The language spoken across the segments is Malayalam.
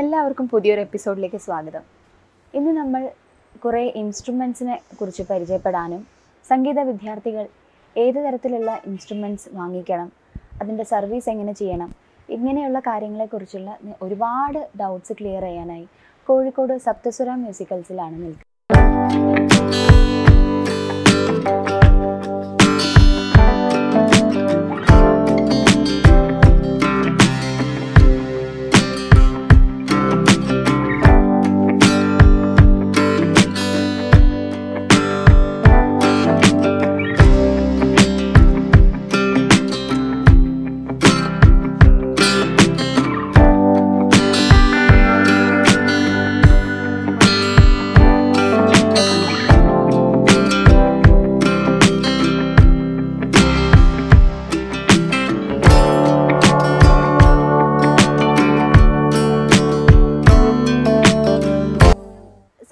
എല്ലാവർക്കും പുതിയൊരു എപ്പിസോഡിലേക്ക് സ്വാഗതം. ഇന്ന് നമ്മൾ കുറേ ഇൻസ്ട്രുമെൻസിനെ കുറിച്ച് പരിചയപ്പെടാനും സംഗീത വിദ്യാർത്ഥികൾ ഏത് തരത്തിലുള്ള ഇൻസ്ട്രുമെൻറ്റ്സ് വാങ്ങിക്കണം, അതിൻ്റെ സർവീസ് എങ്ങനെ ചെയ്യണം, ഇങ്ങനെയുള്ള കാര്യങ്ങളെക്കുറിച്ചുള്ള ഒരുപാട് ഡൗട്ട്സ് ക്ലിയർ ചെയ്യാനായി കോഴിക്കോട് സപ്തസുര മ്യൂസിക്കൽസിലാണ് നിൽക്കുന്നത്.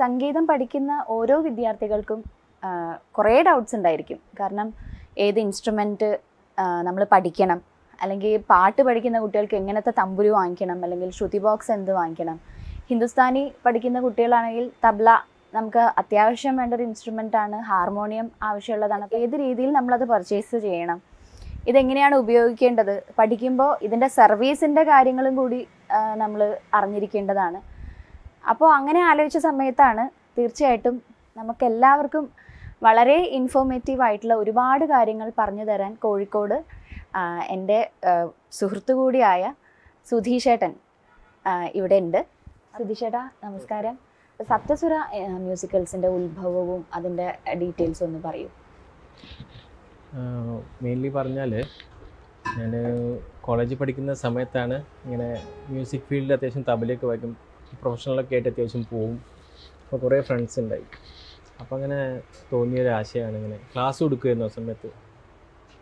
സംഗീതം പഠിക്കുന്ന ഓരോ വിദ്യാർത്ഥികൾക്കും കുറേ ഡൗട്ട്സ് ഉണ്ടായിരിക്കും. കാരണം ഏത് ഇൻസ്ട്രുമെൻറ്റ് നമ്മൾ പഠിക്കണം, അല്ലെങ്കിൽ പാട്ട് പഠിക്കുന്ന കുട്ടികൾക്ക് എങ്ങനത്തെ തമ്പുരു വാങ്ങിക്കണം, അല്ലെങ്കിൽ ശ്രുതി ബോക്സ് എന്ത് വാങ്ങിക്കണം. ഹിന്ദുസ്ഥാനി പഠിക്കുന്ന കുട്ടികളാണെങ്കിൽ തബ്ല നമുക്ക് അത്യാവശ്യം വേണ്ടൊരു ഇൻസ്ട്രുമെൻറ്റാണ്, ഹാർമോണിയം ആവശ്യമുള്ളതാണ്. ഏത് രീതിയിൽ നമ്മളത് പർച്ചേസ് ചെയ്യണം, ഇതെങ്ങനെയാണ് ഉപയോഗിക്കേണ്ടത്, പഠിക്കുമ്പോൾ ഇതിൻ്റെ സർവീസിൻ്റെ കാര്യങ്ങളും കൂടി നമ്മൾ അറിഞ്ഞിരിക്കേണ്ടതാണ്. അപ്പോൾ അങ്ങനെ ആലോചിച്ച സമയത്താണ് തീർച്ചയായിട്ടും നമുക്കെല്ലാവർക്കും വളരെ ഇൻഫോർമേറ്റീവ് ആയിട്ടുള്ള ഒരുപാട് കാര്യങ്ങൾ പറഞ്ഞു തരാൻ കോഴിക്കോട് എൻ്റെ സുഹൃത്തു കൂടിയായ സുധീഷേട്ടൻ ഇവിടെ ഉണ്ട്. സുധീഷേട്ടാ നമസ്കാരം. സപ്തസുര മ്യൂസിക്കൽസിൻ്റെ ഉത്ഭവവും അതിൻ്റെ ഡീറ്റെയിൽസും ഒന്ന് പറയൂ. മെയിൻലി പറഞ്ഞാൽ ഞാൻ കോളേജിൽ പഠിക്കുന്ന സമയത്താണ് ഇങ്ങനെ മ്യൂസിക് ഫീൽഡിൽ അത്യാവശ്യം തബലയൊക്കെ വായിക്കും, പ്രൊഫഷണലൊക്കെ ആയിട്ട് അത്യാവശ്യം പോവും. അപ്പോൾ കുറേ ഫ്രണ്ട്സ് ഉണ്ടായി. അപ്പോൾ അങ്ങനെ തോന്നിയൊരാശയമാണ്, ഇങ്ങനെ ക്ലാസ് കൊടുക്കുമായിരുന്നു ആ സമയത്ത്.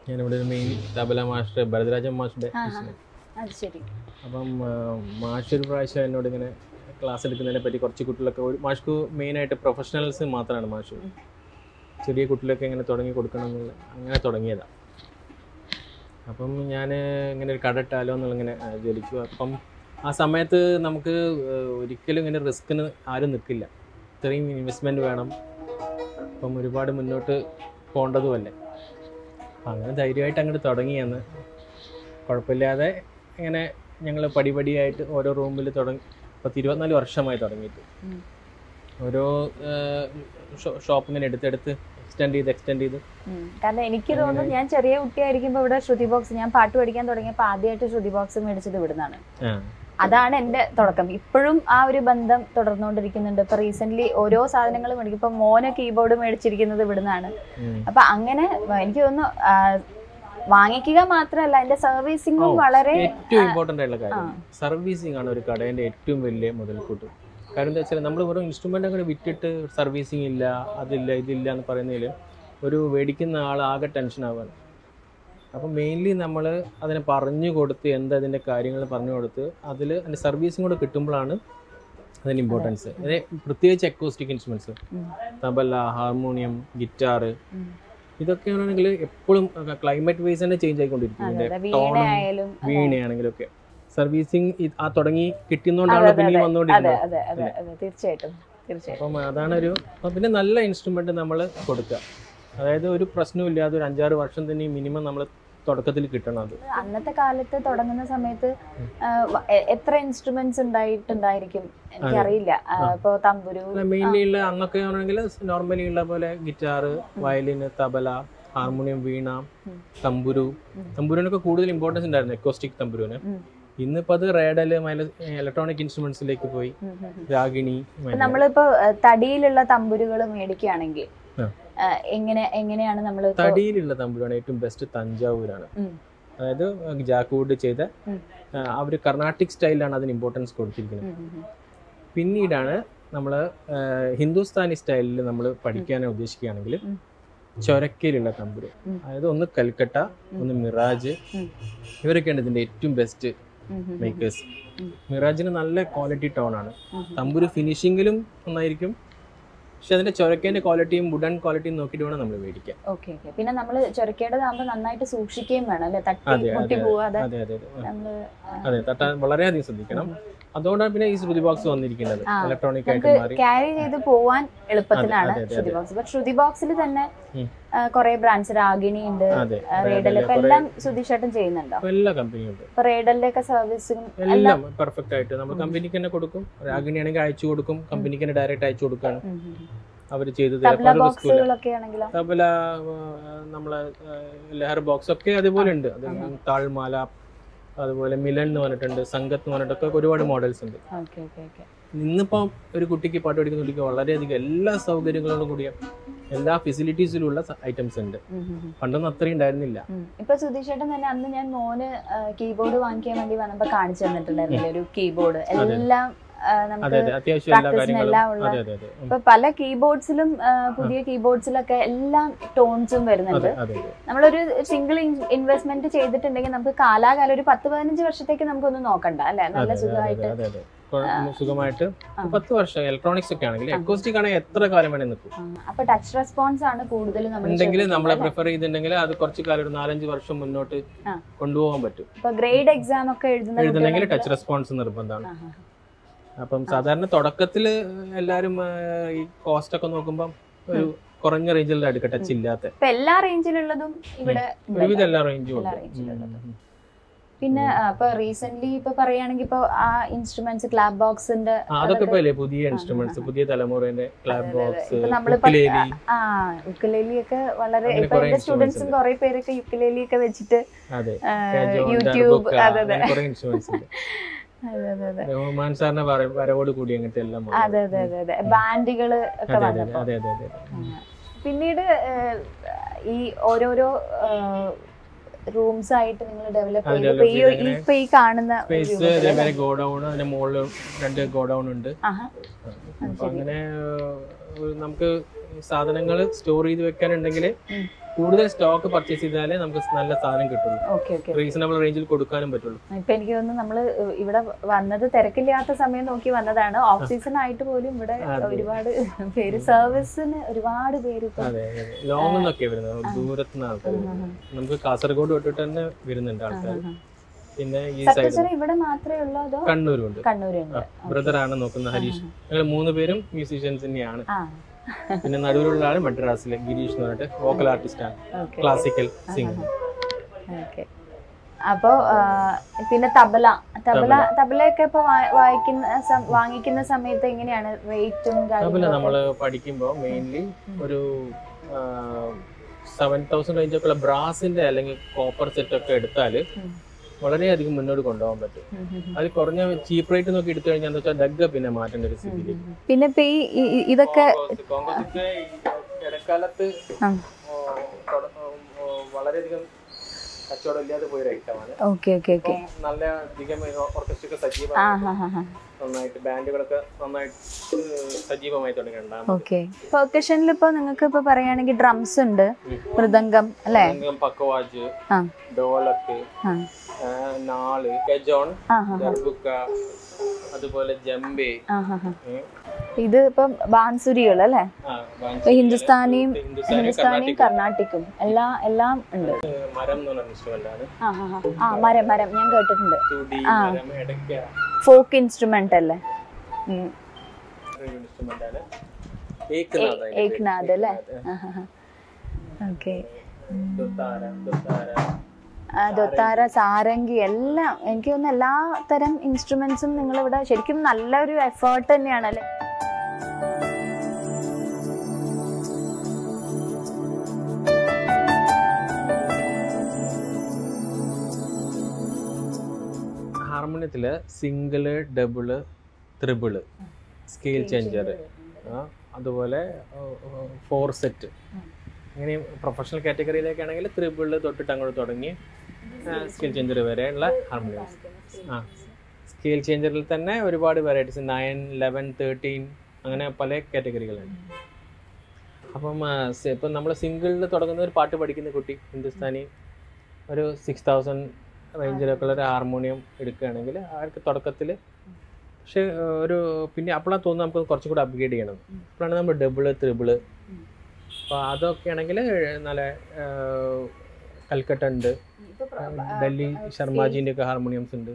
ഞാനിവിടെ മെയിൻ തബല മാസ്റ്റർ ഭരതരാജൻ മാസ്റ്ററുടെ ശരി. അപ്പം മാഷ് ഒരു പ്രാവശ്യം എന്നോട് ഇങ്ങനെ ക്ലാസ് എടുക്കുന്നതിനെ പറ്റി കുറച്ച് കുട്ടികളൊക്കെ, ഒരു മാഷ്ക്ക് മെയിനായിട്ട് പ്രൊഫഷണൽസ് മാത്രമാണ് മാഷ്, ചെറിയ കുട്ടികളൊക്കെ ഇങ്ങനെ തുടങ്ങി കൊടുക്കണം എന്നുള്ള അങ്ങനെ തുടങ്ങിയതാണ്. അപ്പം ഞാൻ ഇങ്ങനെ ഒരു കട ഇട്ടാലോ എന്നുള്ള ഇങ്ങനെ ജോലിക്കുക. അപ്പം ആ സമയത്ത് നമുക്ക് ഒരിക്കലും ഇങ്ങനെ റിസ്കിന് ആരും നിൽക്കില്ല, ഇത്രയും ഇൻവെസ്റ്റ്മെൻറ്റ് വേണം, അപ്പം ഒരുപാട് മുന്നോട്ട് പോകേണ്ടതുമല്ലേ. അങ്ങനെ ധൈര്യമായിട്ട് അങ്ങോട്ട് തുടങ്ങിയെന്ന് കുഴപ്പമില്ലാതെ ഇങ്ങനെ ഞങ്ങൾ പടിപടിയായിട്ട് ഓരോ റൂമിൽ തുടങ്ങി. ഇപ്പോൾ 24 വർഷമായി തുടങ്ങിയിട്ട് ഓരോ ഷോപ്പ് ഇങ്ങനെ എടുത്തെടുത്ത് എക്സ്റ്റെൻഡ് ചെയ്ത്. കാരണം എനിക്ക് തോന്നുന്നു ഞാൻ ചെറിയ കുട്ടിയായിരിക്കുമ്പോൾ ഇവിടെ ശ്രുതി ബോക്സ്, ഞാൻ പാട്ട് പഠിക്കാൻ തുടങ്ങിയപ്പോൾ ആദ്യമായിട്ട് ശ്രുതി ബോക്സ് മേടിച്ചത് ഇവിടുന്നാണ്. അതാണ് എൻ്റെ തുടക്കം. ഇപ്പോഴും ആ ഒരു ബന്ധം തുടർന്നുകൊണ്ടിരിക്കുന്നുണ്ട്. ഇപ്പൊ റീസെന്റ്ലി ഓരോ സാധനങ്ങൾ മേടിക്കും. ഇപ്പൊ മോനെ കീബോർഡ് മേടിച്ചിരിക്കുന്നത് ഇവിടുന്നാണ്. അപ്പൊ അങ്ങനെ എനിക്ക് തോന്നുന്നു വാങ്ങിക്കുക മാത്രമല്ല, അതിന്റെ സർവീസിംഗും വളരെ ഏറ്റവും ഇമ്പോർട്ടന്റ് ആയിട്ടുള്ള കാര്യം സർവീസിംഗ് ആണ് ഒരു കടേന്റെ ഏറ്റവും വലിയ മുതൽക്കൂട്ട്. കാരണം എന്താ വെച്ചാൽ നമ്മൾ ഓരോ ഇൻസ്ട്രുമെൻ്റ് അങ്ങനെ വിറ്റിട്ട് സർവീസിംഗ് ഇല്ല, അതില്ല, ഇതില്ല എന്ന് പറയുന്നതിൽ ഒരു മേടിക്കുന്ന ആൾ ആകെ ടെൻഷനാവാണ്. അപ്പം മെയിൻലി നമ്മൾ അതിനെ പറഞ്ഞു കൊടുത്ത് അതിൻ്റെ കാര്യങ്ങൾ പറഞ്ഞു കൊടുത്ത് അതിൽ അതിൻ്റെ സർവീസും കൂടെ കിട്ടുമ്പോഴാണ് അതിന് ഇമ്പോർട്ടൻസ്. അതെ, പ്രത്യേകിച്ച് acoustic instruments, tabla, harmonium, guitar, ഇതൊക്കെയാണെങ്കിൽ എപ്പോഴും ക്ലൈമറ്റ് വൈസ് തന്നെ ചേഞ്ച് ആയിക്കൊണ്ടിരിക്കും. ടോണും വീണയാണെങ്കിലും ഒക്കെ സർവീസിംഗ് ആ തുടങ്ങി കിട്ടുന്നോണ്ടാണ് പിന്നെയും വന്നുകൊണ്ടിരിക്കുന്നത്. തീർച്ചയായിട്ടും. അപ്പം അതാണൊരു പിന്നെ നല്ല ഇൻസ്ട്രുമെൻറ്റ് നമ്മൾ കൊടുക്കുക. അതായത് ഒരു പ്രശ്നവും ഇല്ലാതെ ഒരു 5-6 വർഷം തന്നെ മിനിമം നമ്മൾ തുടക്കത്തിൽ കിട്ടണം. അത് അന്നത്തെ കാലത്ത് തുടങ്ങുന്ന സമയത്ത് എത്ര ഇൻസ്ട്രുമെന്റ്സ് ഉണ്ടായിട്ടുണ്ടായിരിക്കും എനിക്കറിയില്ല. ഇപ്പോൾ തമ്പുരു മെയിൻലി ഉള്ള അന്നൊക്കെ ആണെങ്കിൽ നോർമലി ഉള്ള പോലെ guitar, violin, tabla, harmonium, veena, thamburu. തമ്പുരുവിനൊക്കെ കൂടുതൽ ഇമ്പോർട്ടൻസ് ഉണ്ടായിരുന്നു, അക്കോസ്റ്റിക് തമ്പുരുവിന്. ഇന്നിപ്പോ അത് റേഡല് ഇലക്ട്രോണിക് ഇൻസ്ട്രുമെന്റ്സിലേക്ക് പോയി. രാഗിണി, നമ്മളിപ്പോ തടിയിലുള്ള തമ്പുരുകൾ മേടിക്കുകയാണെങ്കിൽ എങ്ങനെയാണ് നമ്മൾ തടിയിലുള്ള തമ്പുരാണ് ഏറ്റവും ബെസ്റ്റ് തഞ്ചാവൂരാണ്. അതായത് ജാക്കൂട് ചെയ്ത ആ ഒരു കർണാട്ടിക് സ്റ്റൈലാണ് അതിന് ഇമ്പോർട്ടൻസ് കൊടുത്തിരിക്കുന്നത്. പിന്നീടാണ് നമ്മൾ ഹിന്ദുസ്ഥാനി സ്റ്റൈലിൽ നമ്മൾ പഠിക്കാനാണ് ഉദ്ദേശിക്കുകയാണെങ്കിൽ ചൊരക്കയിലുള്ള തമ്പുര, അതായത് ഒന്ന് കൽക്കട്ട, ഒന്ന് മിറാജ്, ഇവരൊക്കെയാണ് ഇതിന്റെ ഏറ്റവും ബെസ്റ്റ് മേക്കേഴ്സ്. മിറാജിന് നല്ല ക്വാളിറ്റി ടോണാണ്, തമ്പുരു ഫിനിഷിംഗിലും ഒന്നായിരിക്കും. പക്ഷെ അതിന്റെ ചൊരക്കേന്റെ ക്വാളിറ്റിയും വുഡൻ ക്വാളിറ്റിയും നോക്കിയിട്ട് വേണം നമ്മൾ മേടിക്കാം. പിന്നെ നമ്മൾ ചൊരക്കേണ്ടതാകുമ്പോൾ നന്നായിട്ട് സൂക്ഷിക്കുകയും വേണം. അതെ, തട്ടാൻ വളരെയധികം ശ്രദ്ധിക്കണം. അതുകൊണ്ടാണ് പിന്നെ ഈ ശ്രുതി ബോക്സ് വന്നിരിക്കുന്നത്. ഇലക്ട്രോണിക് ആയിട്ട് ക്യാരി ചെയ്ത് പോവാൻ എളുപ്പത്തിനാണ് ശ്രുതി ബോക്സ്. പക്ഷെ ശ്രുതി ബോക്സിൽ തന്നെ കുറെ ബ്രാൻഡ്സ്, രാഗിണി ഉണ്ട്, റേഡൽ, ഇപ്പൊ എല്ലാം സുധീഷേട്ടൻ ചെയ്യുന്നുണ്ടോ? എല്ലാ കമ്പനിയും ഉണ്ട്. ഇപ്പൊ റേഡലിന്റെ ഒക്കെ സർവീസിംഗ് എല്ലാം പെർഫെക്റ്റ് ആയിട്ട് നമ്മൾ കമ്പനിക്ക് തന്നെ കൊടുക്കും. രാഗിണി ആണെങ്കിൽ അയച്ചു കൊടുക്കും, കമ്പനിക്ക് തന്നെ ഡയറക്റ്റ് അയച്ചു കൊടുക്കാണ് അവര് ചെയ്തത്. തബല, നമ്മളെ ലഹർ ബോക്സ് ഒക്കെ അതുപോലെ ഉണ്ട്. താഴ്മാല, അതുപോലെ മിലൻ എന്ന് പറഞ്ഞിട്ടുണ്ട്, സംഗത്ത് എന്ന് പറഞ്ഞിട്ടൊക്കെ ഒരുപാട് മോഡൽസ് ഉണ്ട്. ഇന്നിപ്പം ഒരു കുട്ടിക്ക് പാട്ട് പഠിക്കുന്ന കുട്ടിക്ക് വളരെയധികം എല്ലാ സൗകര്യങ്ങളോടും കൂടിയ എല്ലാ ഫെസിലിറ്റീസിലുള്ള ഐറ്റംസ് ഉണ്ട്. പണ്ടൊന്നും അത്രയും ഉണ്ടായിരുന്നില്ല. ഇപ്പൊ സുധീഷേട്ടൻ തന്നെ അന്ന് ഞാൻ മോന് കീബോർഡ് വാങ്ങിക്കാൻ വേണ്ടി വന്നപ്പോ കാണിച്ചു തന്നിട്ടുണ്ടായിരുന്നില്ല ഒരു കീബോർഡ്, എല്ലാം ഇപ്പൊ പല കീബോർഡ്സിലും പുതിയ കീബോർഡ്സിലൊക്കെ എല്ലാം ടോൺസും വരുന്നുണ്ട്. നമ്മളൊരു സിംഗിൾ ഇൻവെസ്റ്റ്മെന്റ് ചെയ്തിട്ടുണ്ടെങ്കിൽ നമുക്ക് കാലാകാലം ഒരു 10-15 വർഷത്തേക്ക് നമുക്കൊന്നും നോക്കണ്ട അല്ലെ, നല്ല സുഖമായിട്ട് സുഖമായിട്ട് 10 വർഷം. ഇലക്ട്രോണിക്സ് ഒക്കെ ആണെങ്കിൽ അക്കോസ്റ്റിക് ആണെങ്കിൽ എത്ര കാലം വേണേ നിൽക്കും. അപ്പൊ ടച്ച് റെസ്പോൺസ് ആണ് കൂടുതൽ ഉണ്ടെങ്കിൽ നമ്മളെ പ്രിഫർ ചെയ്തിട്ടുണ്ടെങ്കിൽ അത് കുറച്ച് കാലം ഒരു 4-5 വർഷം മുന്നോട്ട് കൊണ്ടുപോകാൻ പറ്റും. ഇപ്പൊ ഗ്രേഡ് എക്സാം ഒക്കെ എഴുതുന്നുണ്ടെങ്കിൽ ടച്ച് റെസ്പോൺസ് നിർബന്ധമാണ്. അപ്പം സാധാരണ തുടക്കത്തിൽ എല്ലാരും ഈ കോസ്റ്റ് ഒക്കെ നോക്കുമ്പോൾ ഒരു കുറഞ്ഞ റേഞ്ചിലുള്ള എടുക്കുക, ടച്ച് ഇല്ലാത്ത. എല്ലാ റേഞ്ചിലുള്ളതും ഇവിടെ വിവിധ എല്ലാ റേഞ്ചും ഉണ്ട്. പിന്നെ ഇപ്പൊ റീസെന്റ്ലി ഇപ്പൊ പറയുകയാണെങ്കിൽ ഇപ്പൊ ആ ഇൻസ്ട്രുമെന്റ്സ് ക്ലാബ് ബോക്സിന്റെ അതൊക്കെ ഇപ്പൊ അല്ലേ പുതിയ ഇൻസ്ട്രുമെന്റ്സ്, പുതിയ തലമുറേന്റെ ക്ലാബ് ബോക്സ്, യുക്കുലേലി ഒക്കെ വളരെ ഇപ്പൊ എന്റെ സ്റ്റുഡൻസും കുറെ പേരൊക്കെ യുക്കുലേലി ഒക്കെ വെച്ചിട്ട് യൂട്യൂബ് ബാൻഡുകള് ഒക്കെ വന്നപ്പോ പിന്നീട് ഈ ഓരോരോ റൂംസ് ആയിട്ട് നിങ്ങൾ ഡെവലപ്പ് ചെയ്തു. ഇപ്പൊ ഈ കാണുന്ന ഗോഡൌൺ, അതിന്റെ മുകളിൽ 2 ഗോഡൌൺ ഉണ്ട്. അങ്ങനെ നമുക്ക് സാധനങ്ങൾ സ്റ്റോർ ചെയ്ത് വെക്കാനുണ്ടെങ്കിൽ കൂടുതൽ സ്റ്റോക്ക് പർച്ചേസ് ചെയ്താലേ നമുക്ക് നല്ല സാധനം കിട്ടുള്ളൂ, റീസണബിൾ റേഞ്ചിൽ കൊടുക്കാനും പറ്റുള്ളൂ. ഇപ്പൊ എനിക്ക് തോന്നുന്നു നമ്മള് ഇവിടെ വന്നത് തിരക്കില്ലാത്ത സമയം നോക്കി വന്നതാണ്. ഓഫ് സീസൺ ആയിട്ട് പോലും ഇവിടെ ഒരുപാട് പേര് സർവീസിന് ഒരുപാട് പേര് ലോങ് എന്നൊക്കെ വരുന്നത്, ദൂരത്തുനിന്ന് ആൾക്കാർ നമുക്ക് കാസർഗോഡ് തൊട്ടിട്ട് തന്നെ വരുന്നുണ്ട് ആൾക്കാർ. പിന്നെ ഈ സൈഡ് കണ്ണൂരുണ്ട്, ബ്രദറാണ് നോക്കുന്നത് ഹരീഷ്. ഞങ്ങൾ 3 പേരും മ്യൂസീഷ്യൻസ് തന്നെയാണ്. പിന്നെ നടുവിലുള്ള ആള് മദ്രാസിലെ ഗിരീഷ് എന്ന് പറഞ്ഞിട്ട് വോക്കൽ ആർട്ടിസ്റ്റാണ്, ക്ലാസിക്കൽ സിംഗർ. അപ്പോ പിന്നെ തബല തബലയൊക്കെ ഇപ്പൊ വാങ്ങിക്കുന്ന സമയത്ത് എങ്ങനെയാണ് റേറ്റും? തബല നമ്മള് പഠിക്കുമ്പോ മെയിൻലി ഒരു 7000 റേഞ്ചൊക്കെ ഉള്ള ബ്രാസിന്റെ അല്ലെങ്കിൽ കോപ്പർ സെറ്റ് ഒക്കെ എടുത്താല് വളരെയധികം മുന്നോട്ട് കൊണ്ടുപോകാൻ പറ്റും. അത് കുറഞ്ഞ ചീപ്പ് റേറ്റ് നോക്കി എടുത്തു കഴിഞ്ഞാൽ ഡഗ്ഗ പിന്നെ മാറ്റേണ്ട ഒരു സ്ഥിതി. പിന്നെ ഇതൊക്കെ ഇടക്കാലത്ത് വളരെയധികം കച്ചവടം ഇല്ലാതെ പോയൊരു ഐറ്റമാണ്. നല്ല അധികം ഓർക്കസ്ട്രയൊക്കെ സജീവമാണ്, നന്നായിട്ട് ബാൻഡുകളൊക്കെ നന്നായിട്ട് സജീവമായി തുടങ്ങിയിട്ടുണ്ട്. പെർക്കഷനിൽ ഇപ്പൊ നിങ്ങൾക്ക് ഇപ്പൊ പറയുകയാണെങ്കിൽ ഡ്രംസ് ഉണ്ട്, മൃദംഗം അല്ലേ, പക്കവാജ്, ഡോലക്ക്, നാള്, കജോൺ, ദർബുക്ക, അതുപോലെ ജംബേ. ഇത് ഇപ്പം ബാൻസുരികൾ അല്ലേ, ഹിന്ദുസ്ഥാനിയും കർണാട്ടിക്കും എല്ലാം ഉണ്ട്. മരം എന്ന് പറഞ്ഞ ഇൻസ്ട്രുമെന്റ് ആണ്. മരം ഞാൻ കേട്ടിട്ടുണ്ട്. ഫോക്ക് ഇൻസ്ട്രുമെന്റ് അല്ലേ, ഏകനാഥ് അല്ലേ. ഓക്കെ, ദൊത്താര, സാരംഗി, എല്ലാം. എനിക്ക് തോന്നുന്നു എല്ലാ തരം ഇൻസ്ട്രുമെന്റ്സും നിങ്ങളിവിടെ ശരിക്കും നല്ലൊരു എഫേർട്ട് തന്നെയാണ് അല്ലേ. ഹാർമോണിയത്തില് single, double, triple, scale changer, അതുപോലെ 4 സെറ്റ്, ഇങ്ങനെ പ്രൊഫഷണൽ കാറ്റഗറിയിലേക്കാണെങ്കിൽ ത്രിബിള് തൊട്ടിട്ട് അങ്ങോട്ട് തുടങ്ങി സ്കെയിൽ ചേഞ്ചർ വരെയുള്ള ഹാർമോണിയംസ്. സ്കെയിൽ ചേഞ്ചറിൽ തന്നെ ഒരുപാട് വെറൈറ്റീസ് 9, 11, 13 അങ്ങനെ പല കാറ്റഗറികളുണ്ട്. അപ്പം ഇപ്പം നമ്മൾ സിംഗിളിൽ തുടങ്ങുന്ന ഒരു പാട്ട് പഠിക്കുന്ന കുട്ടി ഹിന്ദുസ്ഥാനി ഒരു 6000 റേഞ്ചിലൊക്കെ ഉള്ള ഒരു ഹാർമോണിയം എടുക്കുകയാണെങ്കിൽ അവർക്ക് തുടക്കത്തിൽ പക്ഷെ ഒരു പിന്നെ അപ്പോഴാണ് തോന്നുന്നത് നമുക്ക് കുറച്ചും കൂടെ അപ്ഗ്രേഡ് ചെയ്യണം. അപ്പോഴാണ് നമ്മൾ ഡബിള്, ത്രിബിള്, അപ്പോൾ അതൊക്കെ ആണെങ്കിൽ നല്ല കൽക്കട്ട ഉണ്ട്, ഡൽഹി ശർമാജിൻ്റെ ഒക്കെ ഹാർമോണിയംസ് ഉണ്ട്.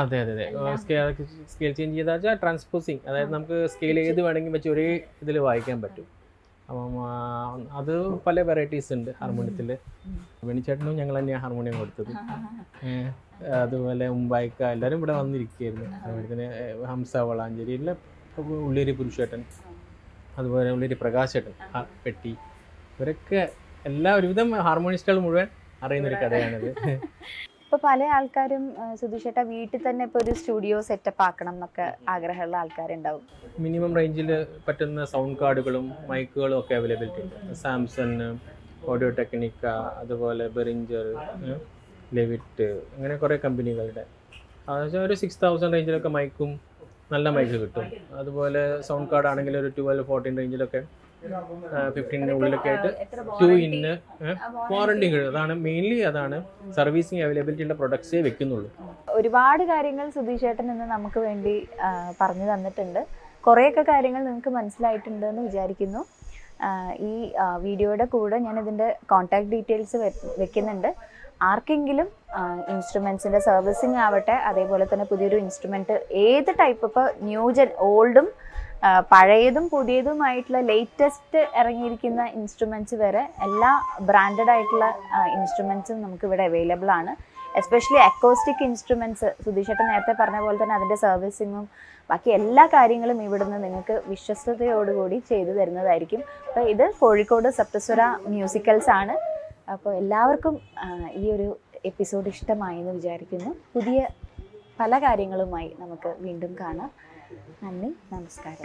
അതെ അതെ അതെ സ്കെയിൽ ചേഞ്ച് ചെയ്താൽ വെച്ചാൽ ട്രാൻസ്പോസിങ്, അതായത് നമുക്ക് സ്കെയിൽ ഏത് വേണമെങ്കിൽ വെച്ച് ഒരേ ഇതിൽ വായിക്കാൻ പറ്റും. അപ്പം അത് പല വെറൈറ്റീസ് ഉണ്ട് ഹാർമോണിയത്തിൽ. വെണിച്ചേട്ടനും ഞങ്ങൾ തന്നെയാണ് ഹാർമോണിയം കൊടുത്തത്. അതുപോലെ മുംബൈക്ക എല്ലാവരും ഇവിടെ വന്നിരിക്കുകയായിരുന്നു. അതുപോലെ തന്നെ ഹംസ വളാഞ്ചേരിയിലെ ഉള്ളേരി പുരുഷേട്ടൻ, അതുപോലെ ഉള്ളേരി പ്രകാശേട്ടൻ, പെട്ടി, ഇവരൊക്കെ എല്ലാ ഒരുവിധം ഹാർമോണിസ്റ്റുകൾ മുഴുവൻ അറിയുന്നൊരു കഥയാണിത്. ഇപ്പോൾ പല ആൾക്കാരും സുധീഷേട്ട വീട്ടിൽ തന്നെ ഇപ്പോൾ ഒരു സ്റ്റുഡിയോ സെറ്റപ്പ് ആക്കണം എന്നൊക്കെ ആഗ്രഹമുള്ള ആൾക്കാരുണ്ടാവും. മിനിമം റേഞ്ചിൽ പറ്റുന്ന സൗണ്ട് കാർഡുകളും മൈക്കുകളും ഒക്കെ അവൈലബിലിറ്റി ഉണ്ട്. സാംസങ്, ഓഡിയോ ടെക്നിക്ക, അതുപോലെ ബെറിഞ്ചർ, ലെവിറ്റ്, അങ്ങനെ കുറേ കമ്പനികളുടെ അതായത് ഒരു 6000 റേഞ്ചിലൊക്കെ മൈക്കും നല്ല മൈക്ക് കിട്ടും. അതുപോലെ സൗണ്ട് കാർഡ് ആണെങ്കിൽ ഒരു 12-14 റേഞ്ചിലൊക്കെ 15 ഉള്ളിലൊക്കെ ആയിട്ട് 2 ഇന്ന് വാറണ്ടി കിട്ടും. അതാണ് മെയിൻലി, അതാണ് സർവീസിങ് അവൈലബിലിറ്റി ഉള്ള പ്രൊഡക്ട്സേ വെക്കുന്നുള്ളൂ. ഒരുപാട് കാര്യങ്ങൾ സുധീഷേട്ടൻ ഇന്ന് നമുക്ക് വേണ്ടി പറഞ്ഞു തന്നിട്ടുണ്ട്. കുറേയൊക്കെ കാര്യങ്ങൾ നിങ്ങൾക്ക് മനസ്സിലായിട്ടുണ്ടെന്ന് വിചാരിക്കുന്നു. ഈ വീഡിയോയുടെ കൂടെ ഞാൻ ഇതിൻ്റെ കോൺടാക്ട് ഡീറ്റെയിൽസ് വെക്കുന്നുണ്ട്. ആർക്കെങ്കിലും ഇൻസ്ട്രുമെൻസിൻ്റെ സർവീസിങ് ആവട്ടെ, അതേപോലെ തന്നെ പുതിയൊരു ഇൻസ്ട്രുമെൻറ്റ് ഏത് ടൈപ്പ്, ഇപ്പോൾ ന്യൂജൻ ഓൾഡും പഴയതും പുതിയതുമായിട്ടുള്ള ലേറ്റസ്റ്റ് ഇറങ്ങിയിരിക്കുന്ന ഇൻസ്ട്രുമെൻറ്റ്സ് വരെ എല്ലാ ബ്രാൻഡഡ് ആയിട്ടുള്ള ഇൻസ്ട്രുമെൻറ്റ്സും നമുക്കിവിടെ അവൈലബിൾ ആണ്. എസ്പെഷ്യലി അക്കോസ്റ്റിക് ഇൻസ്ട്രുമെൻറ്റ്സ് സുധീഷേട്ടൻ നേരത്തെ പറഞ്ഞ പോലെ തന്നെ അതിൻ്റെ സർവീസിങ്ങും ബാക്കി എല്ലാ കാര്യങ്ങളും ഇവിടുന്ന് നിങ്ങൾക്ക് വിശ്വസ്തയോടുകൂടി ചെയ്തു തരുന്നതായിരിക്കും. അപ്പോൾ ഇത് കോഴിക്കോട് സപ്തസ്വര മ്യൂസിക്കൽസ് ആണ്. അപ്പോൾ എല്ലാവർക്കും ഈ ഒരു എപ്പിസോഡ് ഇഷ്ടമായി എന്ന് വിചാരിക്കുന്നു. പുതിയ പല കാര്യങ്ങളുമായി നമുക്ക് വീണ്ടും കാണാം. നന്ദി, നമസ്കാരം.